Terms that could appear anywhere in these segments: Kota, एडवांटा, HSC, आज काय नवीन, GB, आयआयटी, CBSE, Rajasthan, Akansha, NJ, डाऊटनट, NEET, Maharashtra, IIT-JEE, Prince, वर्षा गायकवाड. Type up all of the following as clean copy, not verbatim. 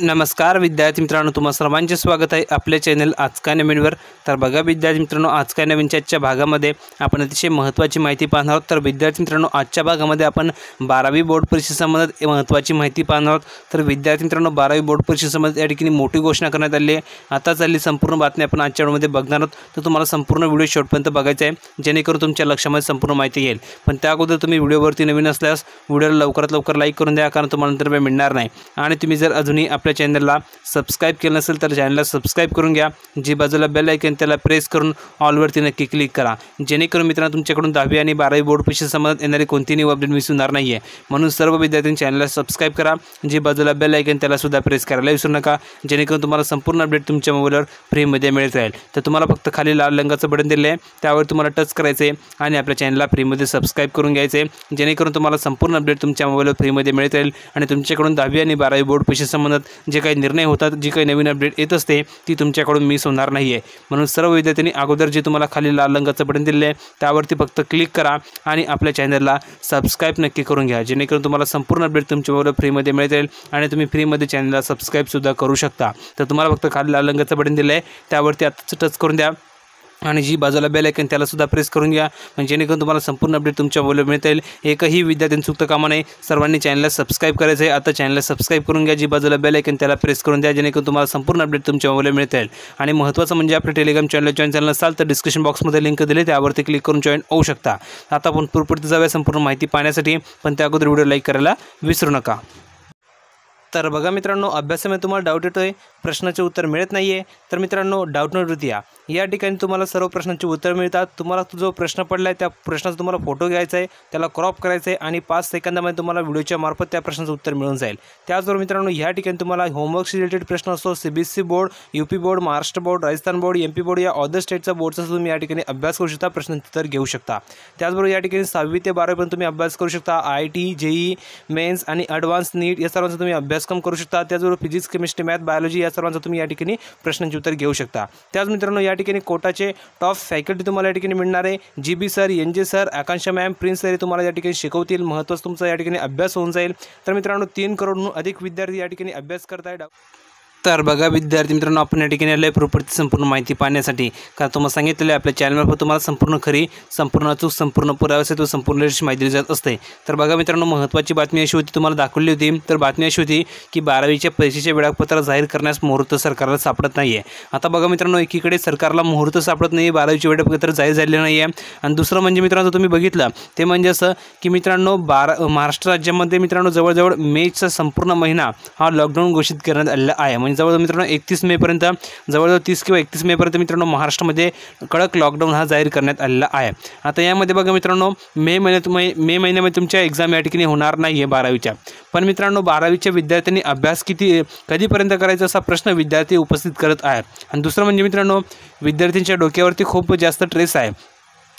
नमस्कार विद्यार्थी मित्रांनो, तुम्हा सर्वांचे स्वागत आहे आपल्या चॅनल आज काय नवीनवर। तर बघा विद्यार्थी मित्रांनो, आज काय नवीनच्या आजच्या भागामध्ये आपण अतिशय महत्त्वाची माहिती पाहणार आहोत। तर विद्यार्थी मित्रांनो, आजच्या भागामध्ये आपण 12वी बोर्ड परीक्षेसंबंधित महत्त्वाची माहिती पाहणार आहोत। तर विद्यार्थी मित्रांनो, 12वी बोर्ड परीक्षेसंबंधित या ठिकाणी मोठी घोषणा करण्यात आली आहे। आता चालली संपूर्ण बातमी आपण आजच्या व्हिडिओमध्ये बघणार आहोत। तर तुम्हाला संपूर्ण व्हिडिओ शेवटपर्यंत बघायचा आहे, जेणेकरून तुमच्या लक्षामध्ये संपूर्ण माहिती येईल। पण त्या अगोदर तुम्ही व्हिडिओवरती नवीन असल्यास व्हिडिओला लवकरात लवकर लाईक करून द्या, कारण तुम्हाला नंतर वेळ मिळणार नाही। आणि तुम्ही जर अजूनही आपल्या चॅनलला सबस्क्राइब केलं नसेल तर चॅनलला सबस्क्राइब करून घ्या। जी बाजूला बेल आयकॉन त्याला प्रेस करून ऑलवरती नक्की क्लिक करा, जेणेकरून मित्रांनो तुमच्याकडून 10वी आणि 12वी बोर्ड परीक्षेसंबंधित येणारी कोणतीही न्यू अपडेट मिस होणार नाही आहे। म्हणून सर्व विद्यार्थ्यांनी चॅनलला सबस्क्राइब करा, जी बाजूला बेल आयकॉन त्याला सुद्धा प्रेस करायला विसरू नका, जेणेकरून तुम्हाला संपूर्ण अपडेट तुमच्या मोबाईलवर फ्रीमध्ये मिळत राहील। तर तुम्हाला फक्त खाली लाल रंगाचं बटन दिलं आहे, त्यावर तुम्हाला टच करायचं आहे आणि आपल्या चॅनलला फ्रीमध्ये सबस्क्राइब करून घ्यायचं आहे, जेणेकरून तुम्हाला संपूर्ण अपडेट तुमच्या मोबाईलवर फ्रीमध्ये मिळत राहील। आणि तुमच्याकडून 10वी आणि 12वी बोर्ड परीक्षेसंबंधित जे काही निर्णय होतात, जी काही नवीन अपडेट येत असते, ती तुमच्याकडून मिस होणार नाही आहे। म्हणून सर्व विद्यार्थ्यांनी अगोदर जे तुम्हाला खाली लाल रंगाचं बटन दिले आहे त्यावरती फक्त क्लिक करा आणि आपल्या चॅनलला सबस्क्राईब नक्की करून घ्या, जेणेकरून तुम्हाला संपूर्ण अपडेट तुमच्याबरोबर फ्रीमध्ये मिळत राहील आणि तुम्ही फ्रीमध्ये चॅनलला सबस्क्राईबसुद्धा करू शकता। तर तुम्हाला फक्त खाली लाल रंगाचं बटन दिलं आहे, त्यावरती आत्ताच टच करून द्या आणि जी बाजूला बेल आयकॉन त्यालासुद्धा प्रेस करून घ्या, म्हणजे जेणेकरून तुम्हाला संपूर्ण अपडेट तुमच्या मोबाईलवर मिळता येईल। एकही विद्यार्थ्यांनी चुकता कामा नये, सर्वांनी चॅनलला सबस्क्राईब करायचं आहे। आता चॅनलला सबस्क्राईब करून घ्या, जी बाजूला बेल आयकॉन त्याला प्रेस करून द्या, जेणेकरून तुम्हाला संपूर्ण अपडेट तुमच्या मोबाईलवर मिळता येईल। आणि महत्त्वाचं म्हणजे आपल्या टेलिग्राम चॅनलला जॉईन झालं नसाल तर डिस्क्रिप्शन बॉक्समध्ये लिंक दिली, त्यावरती क्लिक करून जॉईन होऊ शकता। आता आपण पुढे जाऊया संपूर्ण माहिती पाहण्यासाठी, पण त्या अगोदर व्हिडिओ लाईक करायला विसरू नका। तर बघा मित्रांनो, अभ्यासामध्ये तुम्हाला डाऊट येतोय, प्रश्नाचे उत्तर मिळत नाही आहे, तर मित्रांनो डाऊटनट वरती या ठिकाणी तुम्हाला सर्व प्रश्नांचे उत्तर मिळतात। तुम्हाला जो प्रश्न पडला आहे त्या प्रश्नाचा तुम्हाला फोटो घ्यायचा आहे, त्याला क्रॉप करायचं आहे आणि 5 सेकंदामध्ये तुम्हाला व्हिडिओच्या मार्फत त्या प्रश्नाचं उत्तर मिळून जाईल। त्याचबरोबर मित्रांनो, या ठिकाणी तुम्हाला होमवर्क रिलेटेड प्रश्न असतो, CBSE board, UP board, Maharashtra board, Rajasthan board, MP board या अदर स्टेटचा बोर्डचा तुम्ही या ठिकाणी अभ्यास करू शकता, प्रश्नोत्तर घेऊ शकता। त्याचबरोबर या ठिकाणी 6वी ते 12वीपर्यंत तुम्ही अभ्यास करू शकता। आयआयटी, जेईई मेन्स आणि ॲडव्हान्स नीट या सर्वांचा तुम्ही अभ्यासक्रम करू शकता। त्याचबरोबर फिजिक्स, केमिस्ट्री, मॅथ, बायोलॉजी या सर्वांचा तुम्ही या ठिकाणी प्रश्नांचे उत्तर घेऊ शकता। त्याच मित्रांनो, या ठिकाणी कोटाचे टॉप फॅकल्टी तुम्हाला या ठिकाणी मिळणार आहे। G B sir, N J sir, Akanksha ma'am, Prince sir तुम्हाला या ठिकाणी शिकवतील। महत्त्वाचं तुमचा या ठिकाणी अभ्यास होऊन जाईल। तर मित्रांनो, 3 करोडहून अधिक विद्यार्थी या ठिकाणी अभ्यास करत आहेत। तर बघा विद्यार्थी मित्रांनो, आपण या ठिकाणी आले प्रोपर्टीची संपूर्ण माहिती पाहण्यासाठी, कारण तुम्हाला सांगितलेलं आहे आपल्या चॅनलमार्फत तुम्हाला संपूर्ण खरी, संपूर्ण अचूक, संपूर्ण पुराव्यासहित संपूर्ण लेटेस्ट माहिती दिली जात असते। तर बघा मित्रांनो, महत्त्वाची बातमी अशी होती, तुम्हाला दाखवली होती। तर बातमी अशी होती की 12वीच्या परीक्षेचे वेळापत्रक जाहीर करण्यास मुहूर्त सरकारला सापडत नाही आहे। आता बघा मित्रांनो, एकीकडे सरकारला मुहूर्त सापडत नाही, 12वीचे वेळापत्रक जाहीर झाले नाही आहे। आणि दुसरं म्हणजे मित्रांनो, तुम्ही बघितलं ते म्हणजे असं की मित्रांनो, महाराष्ट्र राज्यामध्ये मित्रांनो जवळजवळ मेचा संपूर्ण महिना हा लॉकडाऊन घोषित करण्यात आलेला आहे। जवळजवळ मित्रांनो 31 मेपर्यंत, जवळजवळ 30 किंवा 31 मेपर्यंत मित्रांनो महाराष्ट्रामध्ये कडक लॉकडाऊन हा जाहीर करण्यात आलेला आहे। आता यामध्ये बघा मित्रांनो, मे महिन्यामध्ये तुमच्या एक्झाम या ठिकाणी होणार नाही आहे 12वीच्या। पण मित्रांनो, 12वीच्या विद्यार्थ्यांनी अभ्यास कधीपर्यंत करायचा असा प्रश्न विद्यार्थी उपस्थित करत आहेत। आणि दुसरं म्हणजे मित्रांनो, विद्यार्थ्यांच्या डोक्यावरती खूप जास्त स्ट्रेस आहे।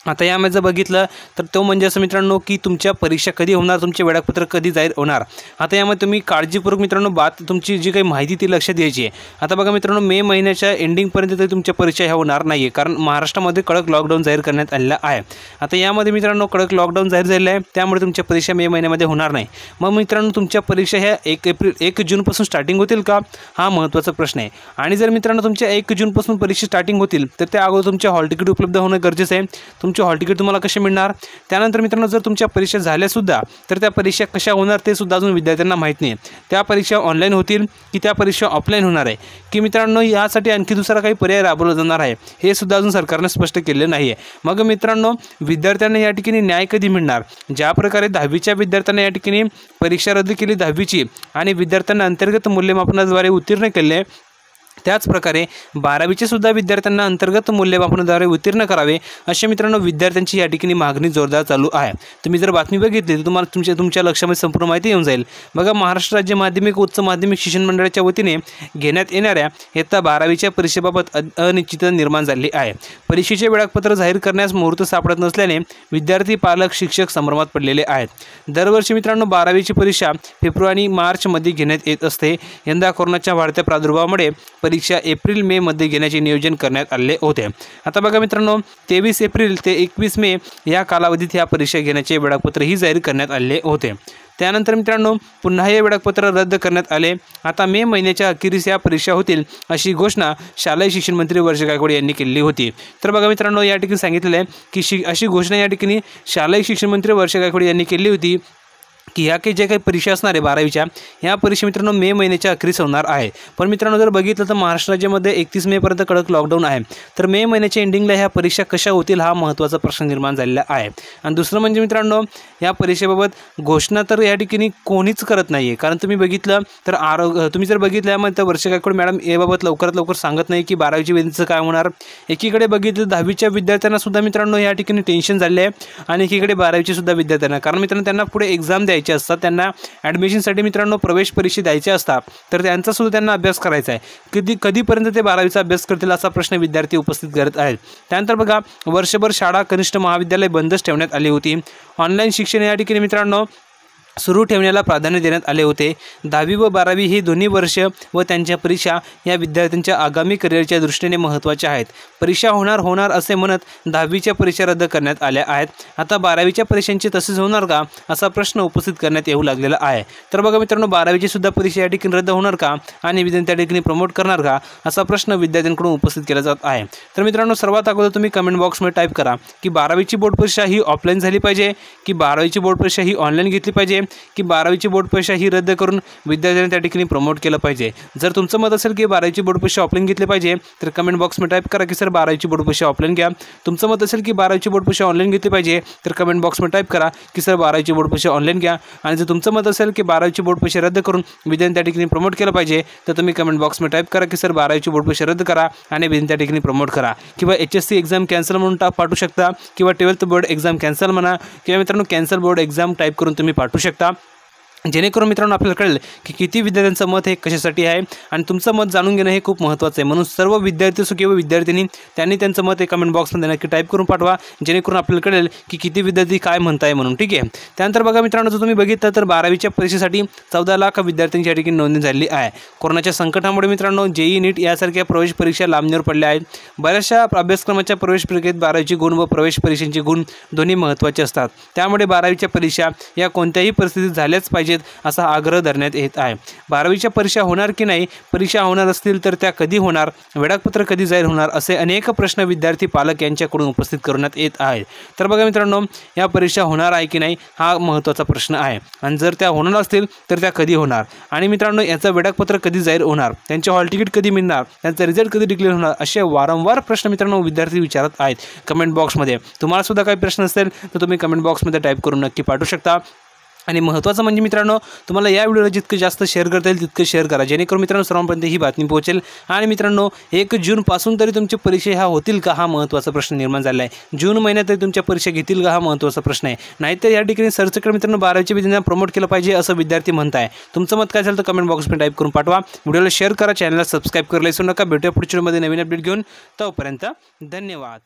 आता यामध्ये जर बघितलं तर तो म्हणजे असं मित्रांनो की तुमच्या परीक्षा कधी होणार, तुमचे वेळापत्रक कधी जाहीर होणार। आता यामध्ये तुम्ही काळजीपूर्वक मित्रांनो तुमची जी काही माहिती ती लक्षात द्यायची आहे। आता बघा मित्रांनो, मे महिन्याच्या एंडिंगपर्यंत तरी तुमच्या परीक्षा ह्या होणार नाही आहे, कारण महाराष्ट्रामध्ये कडक लॉकडाऊन जाहीर करण्यात आलेला आहे। आता यामध्ये मित्रांनो कडक लॉकडाऊन जाहीर झालेलं आहे, त्यामुळे तुमच्या परीक्षा मे महिन्यामध्ये होणार नाही। मग मित्रांनो, तुमच्या परीक्षा ह्या 1 जूनपासून स्टार्टिंग होतील का, हा महत्त्वाचा प्रश्न आहे। आणि जर मित्रांनो तुमच्या 1 जूनपासून परीक्षा स्टार्टिंग होतील तर त्या अगोदर तुमच्या हॉल तिकीट उपलब्ध होणं गरजेचं आहे। हॉल तिकीट तुम्हाला कसे मिळणार, त्यानंतर मित्रांनो जर तुमच्या परीक्षा झाल्यासुद्धा तर त्या परीक्षा कशा होणार ते सुद्धा अजून विद्यार्थ्यांना माहीत नाही। त्या परीक्षा ऑनलाईन होतील की त्या परीक्षा ऑफलाईन होणार आहे की मित्रांनो यासाठी आणखी दुसरा काही पर्याय राबवला जाणार आहे, हे सुद्धा अजून सरकारनं स्पष्ट केले नाही आहे। मग मित्रांनो, विद्यार्थ्यांना या ठिकाणी न्याय कधी मिळणार? ज्या प्रकारे 10वीच्या विद्यार्थ्यांना या ठिकाणी परीक्षा रद्द केली 10वीची आणि विद्यार्थ्यांना अंतर्गत मूल्यमापनाद्वारे उत्तीर्ण केले, त्याचप्रकारे 12वीचे सुद्धा विद्यार्थ्यांना अंतर्गत मूल्यमापनाद्वारे उत्तीर्ण करावे असे मित्रांनो विद्यार्थ्यांची या ठिकाणी मागणी जोरदार चालू आहे। तुम्ही जर बातमी बघितली तर तुम्हाला तुमच्या लक्षामध्ये संपूर्ण माहिती येऊन जाईल। बघा, महाराष्ट्र राज्य माध्यमिक उच्च माध्यमिक शिक्षण मंडळाच्या वतीने घेण्यात येणाऱ्या इयत्ता 12वीच्या परीक्षेबाबत अनिश्चितता निर्माण झाली आहे। परीक्षेचे वेळापत्रक जाहीर करण्यास मुहूर्त सापडत नसल्याने विद्यार्थी, पालक, शिक्षक संभ्रमात पडलेले आहेत। दरवर्षी मित्रांनो 12वीची परीक्षा फेब्रुवारी-मार्चमध्ये घेण्यात येत असते। यंदा कोरोनाच्या वाढत्या प्रादुर्भावामुळे परीक्षा एप्रिल-मेमध्ये घेण्याचे नियोजन करण्यात आले होते। आता बघा मित्रांनो, 23 एप्रिल ते 21 मे या कालावधीत ह्या परीक्षा घेण्याचे वेळापत्रकही जाहीर करण्यात आले होते। त्यानंतर मित्रांनो पुन्हा हे वेळापत्रक रद्द करण्यात आले। आता मे महिन्याच्या अखेरीस या परीक्षा होतील अशी घोषणा शालेय शिक्षण मंत्री वर्षा गायकवाड यांनी केली होती। तर बघा मित्रांनो या ठिकाणी सांगितले की अशी घोषणा या ठिकाणी शालेय शिक्षण मंत्री वर्षा गायकवाड यांनी केली होती कि ह्या काही ज्या काही परीक्षा असणार आहे बारावीच्या ह्या परीक्षा मित्रांनो मे महिन्याच्या अखेरीस होणार आहे। पण मित्रांनो जर बघितलं तर महाराष्ट्र राज्यामध्ये 31 मे पर्यंत कडक लॉकडाऊन आहे। तर मे महिन्याच्या एंडिंगला ह्या परीक्षा कशा होतील हा महत्त्वाचा प्रश्न निर्माण झालेला आहे। आणि दुसरं म्हणजे मित्रांनो या परीक्षेबाबत घोषणा तर या ठिकाणी कोणीच करत नाहीये, कारण तुम्ही बघितलं तर तुम्ही जर बघितलं मग तर वर्षा गायकवाड मॅडम याबाबत लवकरात लवकर सांगत नाही की बारावीची वेळेचं काय होणार। एकीकडे बघितलं दहावीच्या विद्यार्थ्यांना सुद्धा मित्रांनो या ठिकाणी टेन्शन झाले आहे आणि एकीकडे बारावीची सुद्धा विद्यार्थ्यांना, कारण मित्रांनो त्यांना पुढे एक्झाम द्यायचे असतात, त्यांना ॲडमिशनसाठी मित्रांनो प्रवेश परीक्षा द्यायचे असतात, तर त्यांचा सुद्धा त्यांना अभ्यास करायचा आहे। कधीपर्यंत ते बारावीचा अभ्यास करतील असा प्रश्न विद्यार्थी उपस्थित करत आहेत। त्यानंतर बघा वर्षभर शाळा कनिष्ठ महाविद्यालय बंदच ठेवण्यात आली होती। ऑनलाईन शिक्षण या ठिकाणी मित्रांनो सुरू ठेवण्याला प्राधान्य देण्यात आले होते। दहावी व बारावी ही दोन्ही वर्ष व त्यांच्या परीक्षा या विद्यार्थ्यांच्या आगामी करिअरच्या दृष्टीने महत्त्वाच्या आहेत। परीक्षा होणार असे म्हणत दहावीच्या परीक्षा रद्द करण्यात आल्या आहेत। आता बारावीच्या परीक्षांची तसेच होणार का असा प्रश्न उपस्थित करण्यात येऊ लागलेला आहे। तर बघा मित्रांनो बारावीची सुद्धा परीक्षा या ठिकाणी रद्द होणार का आणि विद्यार्थी त्या ठिकाणी प्रमोट करणार का असा प्रश्न विद्यार्थ्यांकडून उपस्थित केला जात आहे। तर मित्रांनो सर्वात अगोदर तुम्ही कमेंट बॉक्समध्ये टाईप करा की बारावीची बोर्ड परीक्षा ही ऑफलाईन झाली पाहिजे की बारावीची बोर्ड परीक्षा ही ऑनलाईन घेतली पाहिजे की बारावीची बोर्ड परीक्षा ही रद्द करून विद्यार्थ्यांनी त्या ठिकाणी प्रमोट केलं पाहिजे। जर तुमचं मत असेल की बारावीची बोर्ड परीक्षा ऑफलाईन घेतली पाहिजे तर कमेंट बॉक्समध्ये टाईप करा की सर बारावीची बोर्ड परीक्षा ऑफलाईन घ्या। तुमचं मत असेल की बारावीची बोर्ड परीक्षा ऑनलाईन घेतली पाहिजे तर कमेंट बॉक्समध्ये टाईप करा की सर बारावीची बोर्ड परीक्षा ऑनलाईन घ्या। आणि जर तुमचं मत असेल की बारावीची बोर्ड परीक्षा रद्द करून विद्यार्थ्यांनी त्या ठिकाणी प्रमोट केलं पाहिजे तर तुम्ही कमेंट बॉक्समध्ये टाईप करा की सर बारावीची बोर्ड परीक्षा रद्द करा आणि विद्यार्थ्यांनी त्या ठिकाणी प्रमोट करा। किंवा HSC एक्झाम कॅन्सल म्हणून टाईप पाठवू शकता किंवा 12th बोर्ड एक्झाम कॅन्सल म्हणा किंवा मित्रांनो कॅन्सल बोर्ड एक्झाम टाईप करून तुम्ही पाठवू शकता, जेणेकरून मित्रांनो आपल्याला कळेल की किती विद्यार्थ्यांचं मत हे कशासाठी आहे आणि तुमचं मत जाणून घेणं हे खूप महत्त्वाचं आहे। म्हणून सर्व विद्यार्थी असो किंवा विद्यार्थिनी त्यांनी त्यांचं मत एक कमेंट बॉक्समध्ये नक्की टाईप करून पाठवा, जेणेकरून आपल्याला कळेल की किती विद्यार्थी काय म्हणत आहे म्हणून, ठीक आहे। त्यानंतर बघा मित्रांनो जर तुम्ही बघितलं तर बारावीच्या परीक्षेसाठी 14 लाख विद्यार्थ्यांच्या ठिकाणी नोंदणी झालेली आहे। कोरोनाच्या संकटामुळे मित्रांनो JEE NEEट यासारख्या प्रवेश परीक्षा लांबणीवर पडल्या आहेत। बऱ्याचशा अभ्यासक्रमाच्या प्रवेश प्रक्रियेत बारावीचे गुण व प्रवेश परीक्षांचे गुण दोन्ही महत्त्वाचे असतात, त्यामुळे बारावीच्या परीक्षा या कोणत्याही परिस्थितीत झाल्याच पाहिजे असा आग्रह धरण्यात येत आहे। बारावीच्या परीक्षा होणार की नाही, परीक्षा होणार असतील तर त्या कधी होणार, वेळापत्रक कधी जाहीर होणार असे अनेक प्रश्न विद्यार्थी पालक यांच्याकडून उपस्थित करण्यात येत आहेत। तर बघा मित्रांनो या परीक्षा होणार आहे की नाही हा महत्त्वाचा प्रश्न आहे, आणि जर त्या होणार असतील तर त्या कधी होणार, आणि मित्रांनो याचं वेळापत्रक कधी जाहीर होणार, त्यांचे हॉल तिकीट कधी मिळणार, त्यांचा रिझल्ट कधी डिक्लेअर होणार, असे वारंवार प्रश्न मित्रांनो विद्यार्थी विचारत आहेत कमेंट बॉक्समध्ये। तुम्हाला सुद्धा काही प्रश्न असेल तर तुम्ही कमेंट बॉक्समध्ये टाईप करून नक्की पाठवू शकता। आणि महत्त्वाचं म्हणजे मित्रांनो तुम्हाला या व्हिडिओला जितकं जास्त शेअर करता येईल तितकं शेअर करा, जेणेकरून मित्रांनो सर्वांपर्यंत ही बातमी पोहोचेल। आणि मित्रांनो 1 जूनपासून तरी तुमच्या परीक्षा ह्या होतील का हा महत्त्वाचा प्रश्न निर्माण झाला आहे। जून महिन्यात तरी तुमच्या परीक्षा घेतील का हा महत्त्वाचा प्रश्न आहे, नाहीतर या ठिकाणी सरसकट मित्रांनो बारावीच्या विद्यार्थ्यांना प्रमोट केलं पाहिजे असं विद्यार्थी म्हणत आहे। तुमचं मत काय असेल तर कमेंट बॉक्समध्ये टाईप करून पाठवा, व्हिडिओला शेअर करा, चॅनलला सबस्क्राईब करायला विसरू नका। भेटूया पुढच्या व्हिडिओमध्ये नवीन अपडेट घेऊन, तोपर्यंत धन्यवाद।